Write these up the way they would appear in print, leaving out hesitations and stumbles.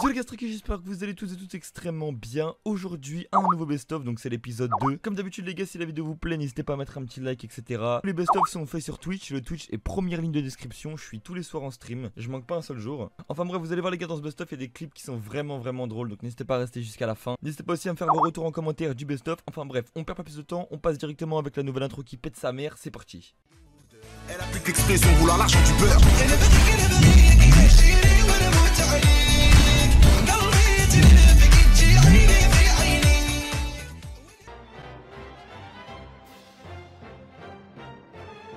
Yo TRAKI, j'espère que vous allez tous et toutes extrêmement bien. Aujourd'hui un nouveau best-of, donc c'est l'épisode 2. Comme d'habitude les gars, si la vidéo vous plaît, n'hésitez pas à mettre un petit like, etc. Les best-of sont faits sur Twitch, le Twitch est première ligne de description. Je suis tous les soirs en stream, je manque pas un seul jour. Enfin bref, vous allez voir les gars, dans ce best-of il y a des clips qui sont vraiment drôles, donc n'hésitez pas à rester jusqu'à la fin. N'hésitez pas aussi à me faire vos retours en commentaire du best-of. Enfin bref, on perd pas plus de temps, on passe directement avec la nouvelle intro qui pète sa mère, c'est parti. Elle a plus qu'expression, vouloir l'argent du beurre.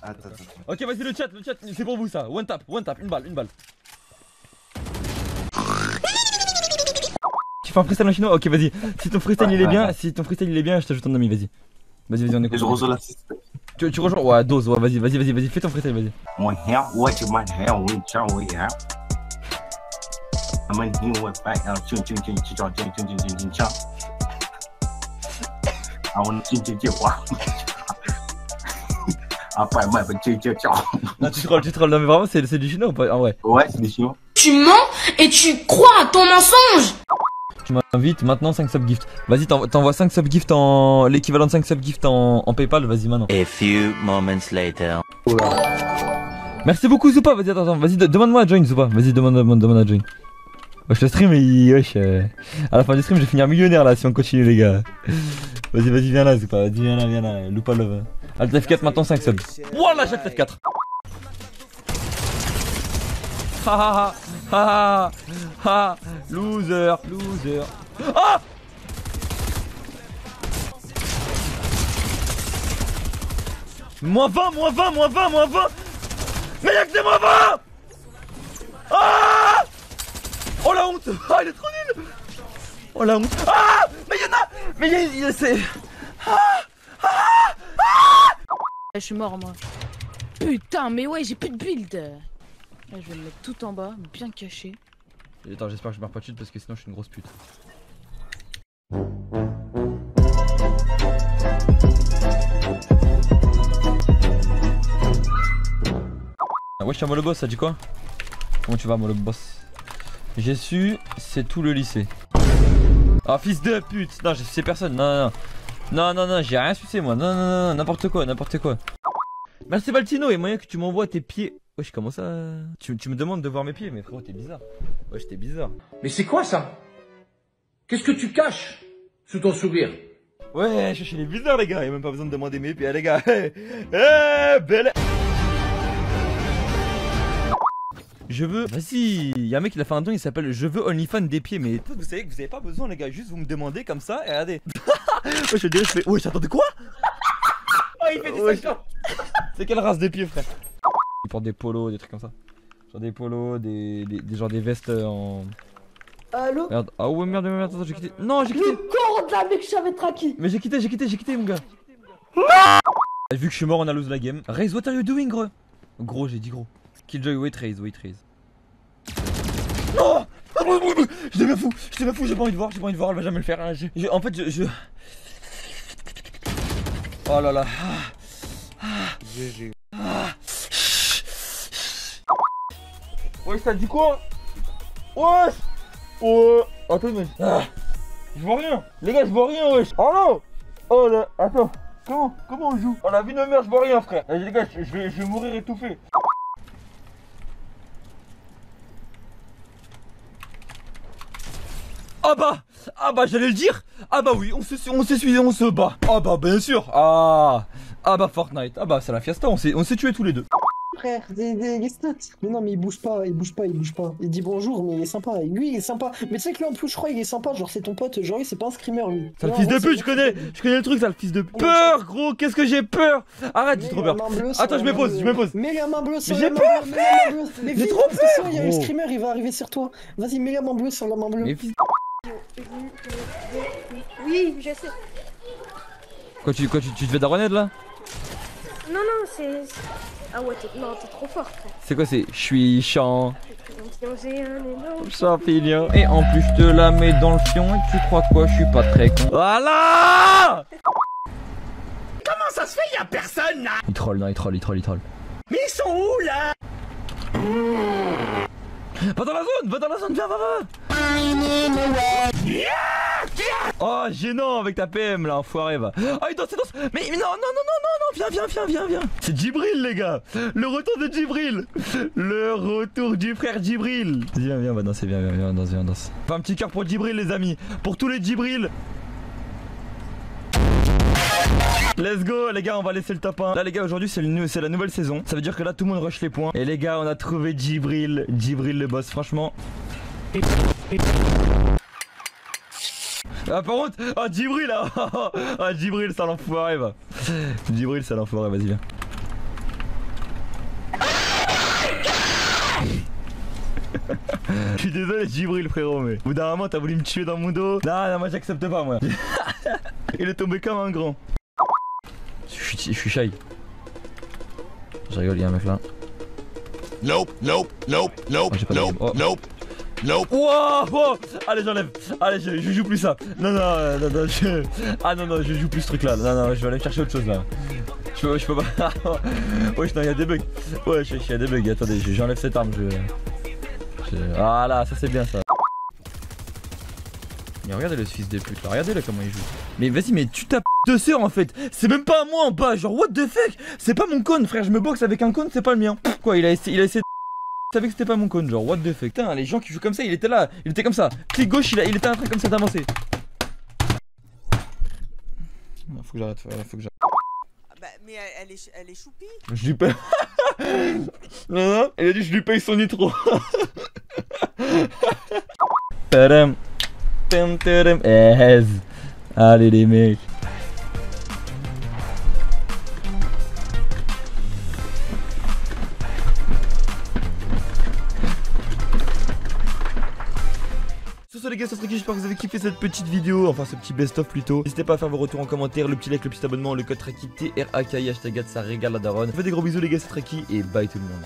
Attends. Ok, vas-y, le chat, c'est pour vous ça. One tap, une balle. Tu fais un freestyle en chinois? Ok, vas-y. Si ton freestyle il est bien, je t'ajoute un ami, vas-y. Vas-y, on écoute. Je rejoins l'assiste. Tu rejoins? Ouais, dose, ouais, vas-y, fais ton freestyle, vas-y. Non, tu trolles, non mais vraiment c'est du chinois ou pas? Ah ouais. Ouais, c'est du chinois. Tu mens et tu crois à ton mensonge. Tu m'invites maintenant 5 sub-gifts. Vas-y, t'envoies 5 sub-gifts en... L'équivalent de 5 sub-gifts en Paypal, vas-y maintenant. A few moments later. Merci beaucoup Zupa, vas-y, attends, vas-y, demande-moi à join Zupa. Vas-y, demande à join. Wesh, le stream, wesh. À la fin du stream, je vais finir millionnaire là si on continue les gars. Vas-y, viens là Zupa, viens là, loupa love. Alt F4 maintenant 5 subs. Voilà, j'ai Alt F4. Ha loser. Ah -20. Mais y'a que des -20. Ah oh la honte. Ah il est trop nul. Oh la honte. Ah mais y'en a. Mais y'a c'est. Ah je suis mort moi. Putain mais ouais j'ai plus de build. Là, je vais le mettre tout en bas, bien caché. Et attends, j'espère que je meurs pas de chute parce que sinon je suis une grosse pute. Ah ouais je suis un mollo boss, ça dit quoi? Comment tu vas mollo boss? J'ai su, c'est tout le lycée. Ah fils de pute. Non j'ai su personne, non, j'ai rien sucé moi, non, n'importe quoi. Merci Baltino, et moyen que tu m'envoies tes pieds. Wesh, comment ça tu me demandes de voir mes pieds, mais frérot, t'es bizarre. Wesh, t'es bizarre. Mais c'est quoi ça? Qu'est-ce que tu caches sous ton sourire? Ouais, je suis les bizarres, les gars, y'a même pas besoin de demander mes pieds, les gars. Belle. Je veux. Vas-y, y'a un mec qui a fait un don, il s'appelle Je veux OnlyFans des pieds, mais vous savez que vous avez pas besoin, les gars, juste vous me demandez comme ça, et regardez. Wesh, je dirais, je fais. Wesh, attends, de quoi? Oh, il fait des sachants. C'est quelle race de pieds, frère? Ils portent des polos, des trucs comme ça. Genre des polos, genre des vestes en. Allo? Merde, ah ouais, merde, attends, j'ai quitté. Non, j'ai quitté. Le corps de la mec, j'avais traqué. Mais j'ai quitté, mon gars. Non. Vu que je suis mort, on a lose la game. Raise, what are you doing, gros? Gros, j'ai dit gros. Killjoy, wait raise. Non! J'étais bien fou, j'ai pas envie de voir, elle va jamais le faire. Hein. En fait, Oh là là. GG. Wesh, t'as dit quoi? Wesh! Oh! Attends, mais. Ah. Je vois rien! Les gars, je vois rien, wesh! Oh non! Oh là! Attends! Comment on joue? Oh la vie de merde, je vois rien, frère! Les gars, je vais mourir étouffé! Ah bah, j'allais le dire! Ah bah oui, on s'est suivi, on se bat! Ah bah, bien sûr! Ah bah, Fortnite! Ah bah, c'est la Fiesta, on s'est tués tous les deux! Frère, des stats. Mais non, mais il bouge pas. Il dit bonjour, mais il est sympa. Lui, il est sympa. Mais tu sais que là, en plus, je crois, il est sympa. Genre, c'est ton pote. Genre, c'est pas un screamer, lui. Sale fils de pute, je connais le truc, sale fils de pute. Peur, gros, qu'est-ce que j'ai peur. Arrête, j'ai trop peur. Attends, je me pose. Mets la main bleue sur la main bleue. J'ai peur, frère. J'ai trop peur. Il y a le screamer, il va arriver sur toi. Vas-y, mets la main bleue sur la main bleue. Oui, je sais. Quoi, tu te fais daronner là? Non, c'est. Ah ouais, t'es trop fort, frère. C'est quoi, c'est? Je suis champ. Champignon. Et en plus, je te la mets dans le fion et tu crois quoi? Je suis pas très con. Voilà! Comment ça se fait? Y'a personne là! Il troll, non, il troll. Mais ils sont où là? Va dans la zone, va dans la zone, viens, va, va. Yeah, yeah. Oh, gênant avec ta PM là, enfoiré, va. Oh, il danse, il danse. Mais non, non, non, non, non, viens, viens, viens, viens, viens. C'est Djibril, les gars. Le retour de Djibril. Le retour du frère Djibril. Viens, viens, va danser, viens, viens, viens, danse, viens, danse. Enfin, un petit cœur pour Djibril, les amis. Pour tous les Djibril. Let's go les gars, on va laisser le top 1. Là les gars, aujourd'hui c'est la nouvelle saison. Ça veut dire que là tout le monde rush les points. Et les gars, on a trouvé Djibril, Djibril le boss, franchement. Ah par contre, ah Djibril là, ah Djibril ça l'enfoiré va. Djibril ça l'enfoiré, vas-y viens. Je suis désolé Djibril frérot, mais au bout d'un moment t'as voulu me tuer dans mon dos. Non, non, moi j'accepte pas moi. Il est tombé comme un grand. Je suis shy. Je rigole, il y a un mec là. Nope, nope, nope, nope, oh, nope, oh. Nope, nope. Wow, wow. Allez, j'enlève. Allez, je joue plus ça. Non, non, non, non, ah non, non, je joue plus ce truc là. Non, non, je vais aller chercher autre chose là. Je peux pas. Wesh, non, il y a des bugs. Ouais, il y a des bugs. Attendez, j'enlève cette arme. Ah là, ça c'est bien ça. Mais regardez le fils de pute là, regardez là comment il joue. Mais vas-y, mais tu tapes de sœur en fait. C'est même pas à moi en bas, genre what the fuck. C'est pas mon cône frère, je me boxe avec un cône, c'est pas le mien. Quoi, il a essayé de... savait que c'était pas mon cône, genre what the fuck. Putain, les gens qui jouent comme ça, il était là, il était comme ça. Clic gauche, il était en train comme ça d'avancer. Faut que j'arrête, faut que j'arrête. Bah, mais elle est choupie. Je lui paye... non, non, elle a dit je lui paye son nitro. Tadam. Yes. Allez les mecs. Sur ce les gars, c'est TRAKI, j'espère que vous avez kiffé cette petite vidéo, enfin ce petit best-of plutôt. N'hésitez pas à faire vos retours en commentaire, le petit like, le petit abonnement, le code TRAKI, TRAKI, hashtag ça régale la daronne. Faites des gros bisous les gars, c'est TRAKI et bye tout le monde.